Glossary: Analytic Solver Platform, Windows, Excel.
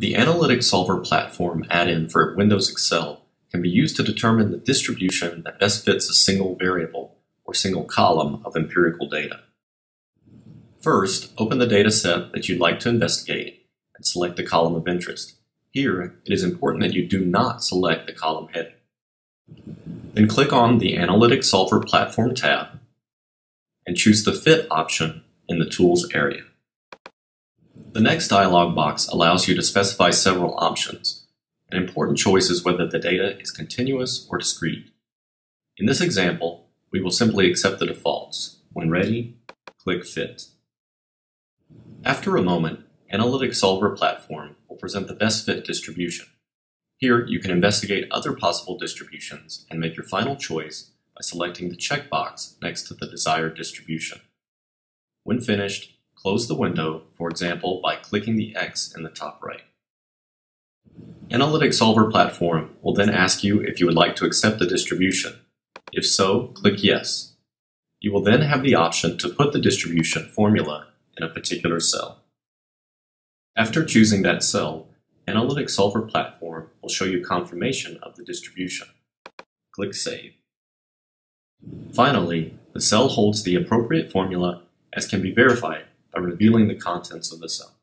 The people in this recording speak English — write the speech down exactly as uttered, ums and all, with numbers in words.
The Analytic Solver Platform add-in for Windows Excel can be used to determine the distribution that best fits a single variable or single column of empirical data. First, open the data set that you'd like to investigate and select the column of interest. Here, it is important that you do not select the column heading. Then click on the Analytic Solver Platform tab and choose the Fit option in the Tools area. The next dialog box allows you to specify several options. An important choice is whether the data is continuous or discrete. In this example, we will simply accept the defaults. When ready, click Fit. After a moment, Analytic Solver Platform will present the best fit distribution. Here, you can investigate other possible distributions and make your final choice by selecting the checkbox next to the desired distribution. When finished, close the window, for example, by clicking the X in the top right. Analytic Solver Platform will then ask you if you would like to accept the distribution. If so, click Yes. You will then have the option to put the distribution formula in a particular cell. After choosing that cell, Analytic Solver Platform will show you confirmation of the distribution. Click Save. Finally, the cell holds the appropriate formula as can be verified by revealing the contents of the cell.